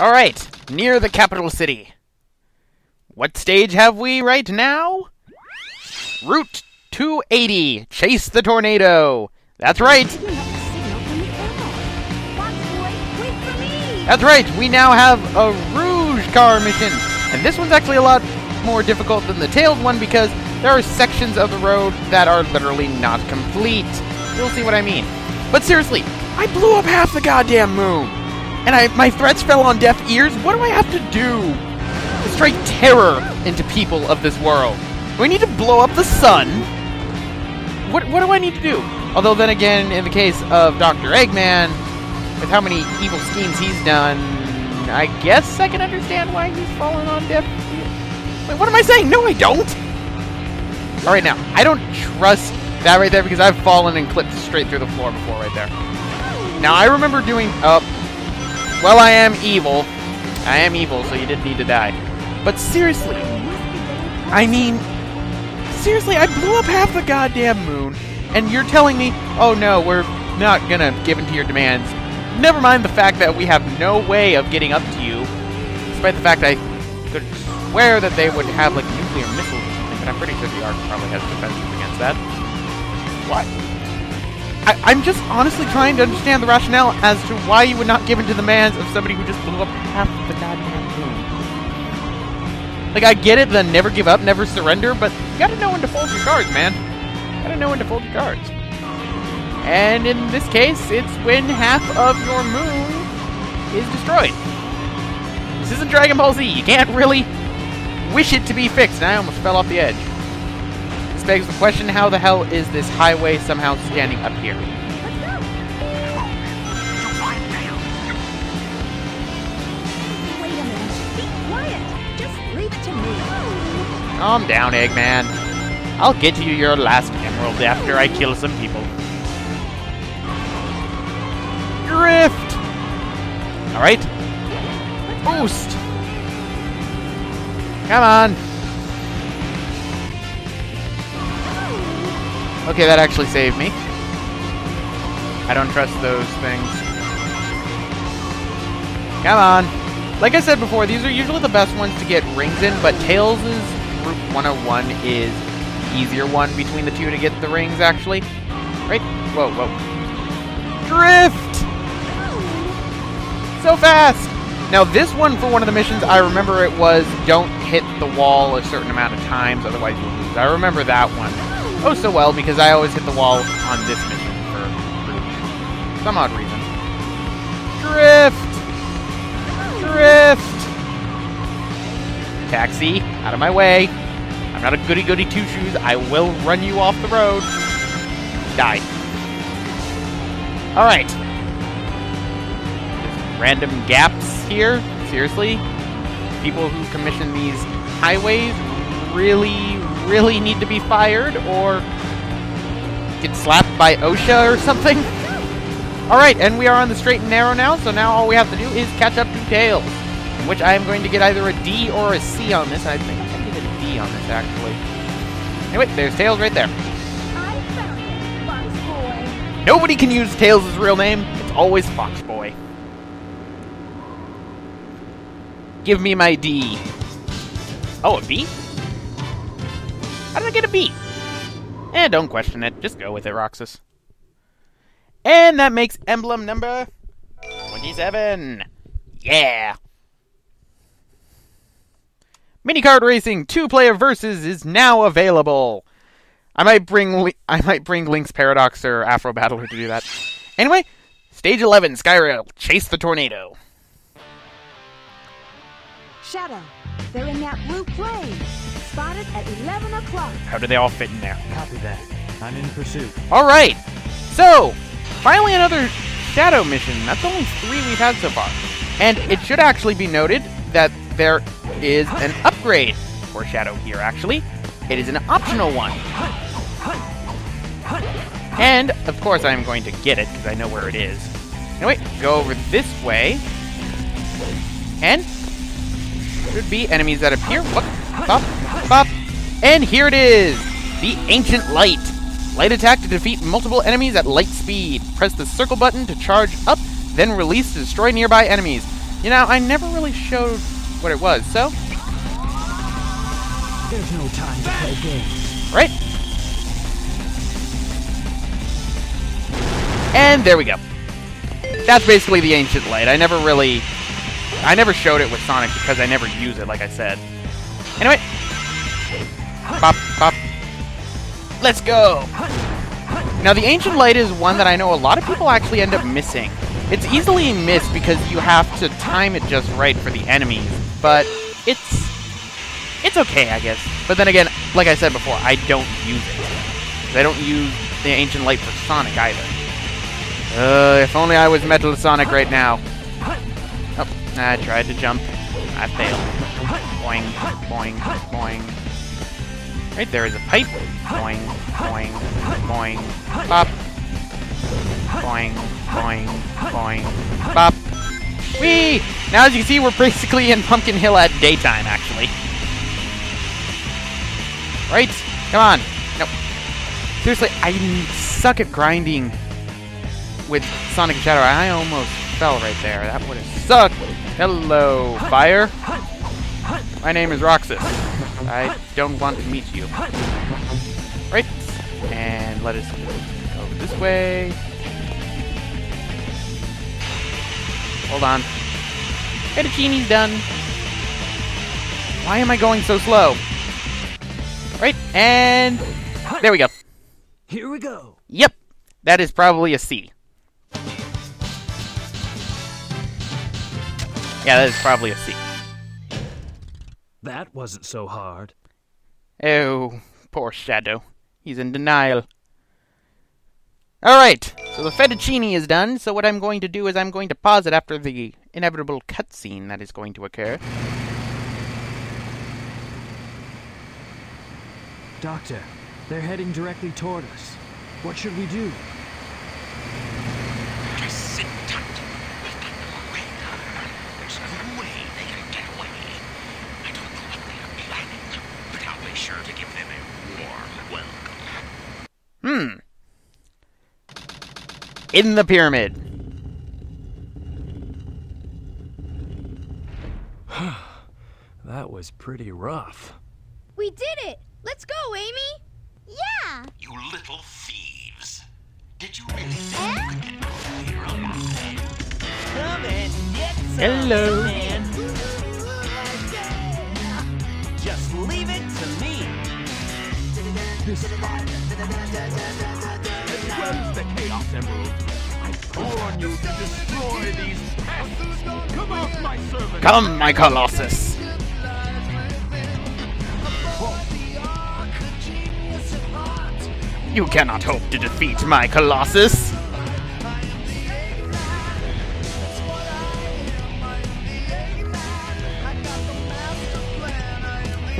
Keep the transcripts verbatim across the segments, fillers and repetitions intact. Alright, near the capital city. What stage have we right now? Route two eighty, chase the tornado. That's right. That's right, we now have a Rouge car mission. And this one's actually a lot more difficult than the Tails one because there are sections of the road that are literally not complete. You'll see what I mean. But seriously, I blew up half the goddamn moon. And I my threats fell on deaf ears. What do I have to do to strike terror into people of this world? Do I need to blow up the sun? What, what do I need to do? Although then again, in the case of Doctor Eggman, with how many evil schemes he's done, I guess I can understand why he's fallen on deaf ears. Wait, what am I saying? No, I don't! Alright now, I don't trust that right there because I've fallen and clipped straight through the floor before right there. Now, I remember doing... Uh, well, I am evil. I am evil, so you didn't need to die. But seriously, I mean... Seriously, I blew up half the goddamn moon, and you're telling me, oh no, we're not gonna give in to your demands. Never mind the fact that we have no way of getting up to you, despite the fact I could swear that they would have, like, nuclear missiles or something, but I'm pretty sure the Ark probably has defenses against that. What? I I'm just honestly trying to understand the rationale as to why you would not give in to the demands of somebody who just blew up half the goddamn moon. Like, I get it, the never give up, never surrender, but you gotta know when to fold your cards, man. You gotta know when to fold your cards. And in this case, it's when half of your moon is destroyed. This isn't Dragon Ball Z. You can't really wish it to be fixed. And I almost fell off the edge. This begs the question, how the hell is this highway somehow standing up here? Wait a minute. Be quiet. Just leave it to me. Calm down, Eggman. I'll get to you your last emerald after I kill some people. Drift! Alright. Boost! Come on! Okay, that actually saved me. I don't trust those things. Come on! Like I said before, these are usually the best ones to get rings in, but Tails' Route one oh one is the easier one between the two to get the rings, actually. Right? Whoa, whoa. Drift! So fast! Now this one, for one of the missions, I remember it was don't hit the wall a certain amount of times, otherwise you'll lose. I remember that one oh so well because I always hit the wall on this mission for some odd reason. Drift! Drift! Taxi, out of my way. I'm not a goody-goody two-shoes. I will run you off the road. Die. Alright. Random gaps here. Seriously, people who commission these highways really, really need to be fired or get slapped by OSHA or something. Alright, and we are on the straight and narrow now, so now all we have to do is catch up to Tails, in which I am going to get either a D or a C on this. I think I'm going to get a D on this, actually. Anyway, there's Tails right there. I found it, Fox Boy. Nobody can use Tails' real name. It's always Fox Boy. Give me my D. Oh, a B? How did I get a B? Eh, don't question it. Just go with it, Roxas. And that makes emblem number twenty-seven. Yeah! Minicard Racing two-player versus is now available. I might bring Li I might bring Link's Paradox or Afro Battler to do that. Anyway, stage eleven, Skyrim, chase the tornado. Shadow, they're in that blue plane. Spotted at eleven o'clock. How do they all fit in there? Copy that. I'm in pursuit. All right. So, finally another Shadow mission. That's only three we've had so far. And it should actually be noted that there is an upgrade for Shadow here, actually. It is an optional one. And, of course, I'm going to get it because I know where it is. Anyway, go over this way. And... should be enemies that appear. Look, pop, pop, and here it is, the Ancient Light. Light attack to defeat multiple enemies at light speed. Press the circle button to charge up, then release to destroy nearby enemies. You know, I never really showed what it was, so... There's no time to play games. Right? And there we go. That's basically the Ancient Light. I never really... I never showed it with Sonic because I never use it, like I said. Anyway. Pop, pop. Let's go! Now, the Ancient Light is one that I know a lot of people actually end up missing. It's easily missed because you have to time it just right for the enemies, but it's... It's okay, I guess. But then again, like I said before, I don't use it. I don't use the Ancient Light for Sonic either. Uh, if only I was Metal Sonic right now. Oh, I tried to jump. I failed. Boing, boing, boing. Right there is a pipe. Boing, boing, boing, bop. Boing, boing, boing, bop. Whee! Now as you can see, we're basically in Pumpkin Hill at daytime, actually. Right? Come on. Nope. Seriously, I suck at grinding with Sonic and Shadow. I almost fell right there. That would have sucked. Hello, fire. My name is Roxas. I don't want to meet you. Right? And let us go this way. Hold on. Fettuccine's done. Why am I going so slow? Right, and there we go. Here we go. Yep, that is probably a C. Yeah, that is probably a C. That wasn't so hard. Oh, poor Shadow. He's in denial. Alright, so the fettuccine is done, so what I'm going to do is I'm going to pause it after the inevitable cutscene that is going to occur. Doctor, they're heading directly toward us. What should we do? Just sit tight. We've got no way out of them. There's no way they can get away. I don't know what they are planning, but I'll be sure to give them a warm welcome. Hmm. In the pyramid. That was pretty rough. We did it! Let's go, Amy! Yeah! You little thieves! Did you really think you could get over here alone? Come and get some, hello, man! Just leave it to me! This fire as well as the Chaos Emerald. I call on you to destroy these pests! Come off my servant! Come, my Colossus! You cannot hope to defeat my Colossus!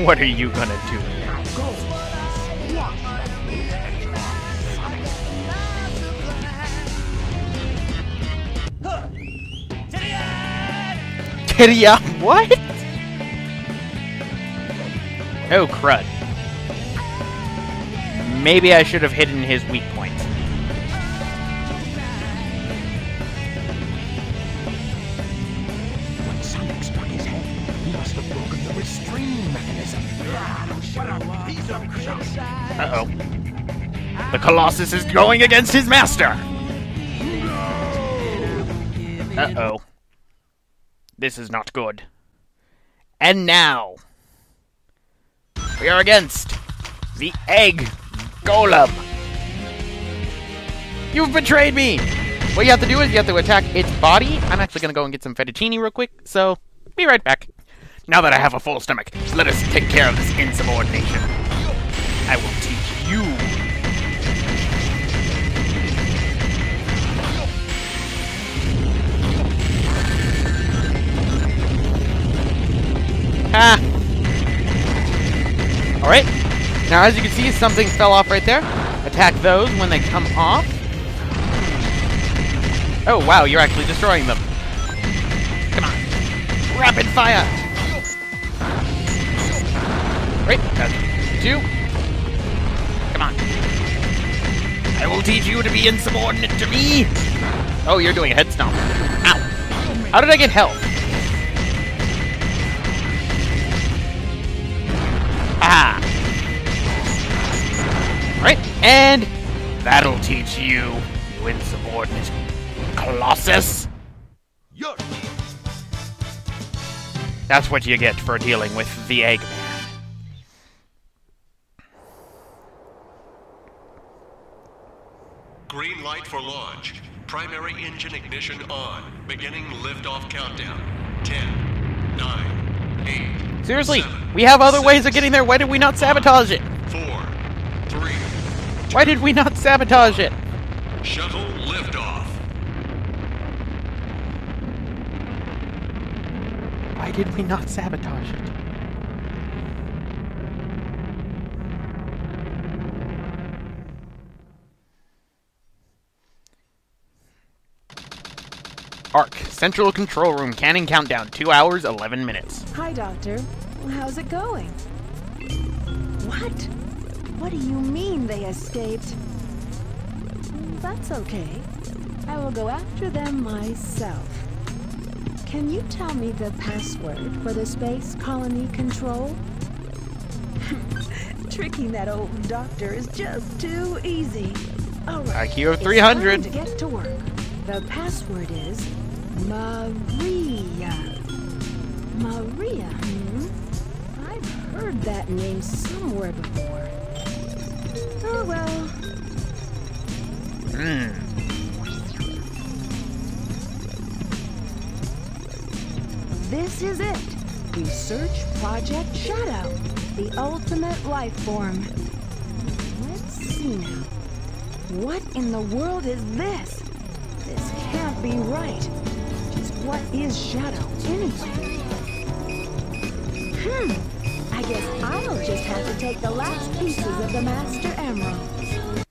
What are you gonna do now? Giddy up! What? Oh, crud. Maybe I should have hidden his weak point. When Sonic struck his head, he must have broken the restraint mechanism. Uh-oh. The Colossus is going against his master! Uh-oh. This is not good. And now... we are against... the egg! Golem! You've betrayed me! What you have to do is you have to attack its body. I'm actually gonna go and get some fettuccine real quick, so be right back. Now that I have a full stomach, let us take care of this insubordination. I will teach you. Ha! Alright. Now, as you can see, something fell off right there. Attack those when they come off. Oh, wow, you're actually destroying them. Come on. Rapid fire! Right, that's two. Come on. I will teach you to be insubordinate to me! Oh, you're doing a head stomp. Ow. How did I get health? And that'll teach you, you insubordinate Colossus. You're... That's what you get for dealing with the Eggman. Green light for launch. Primary engine ignition on. Beginning liftoff countdown. Ten, nine, eight. Seriously, seven, we have other six, ways of getting there. Why did we not sabotage it? Four, three. Two, Why did we not sabotage one. it? Shuttle liftoff. Why did we not sabotage it? Ark, Central Control Room, cannon countdown, two hours, eleven minutes. Hi, Doctor. How's it going? What? What do you mean they escaped? That's okay. I will go after them myself. Can you tell me the password for the space colony control? Tricking that old doctor is just too easy. All right, I Q of three hundred. It's time to get to work. The password is Maria. Maria, hmm? I've heard that name somewhere before. Oh well. Mm. This is it. Research Project Shadow, the ultimate life form. Let's see now. What in the world is this? This can't be right. Just what is Shadow, anyway? Hmm. I guess I'll just have to take the last pieces of the Master Emerald.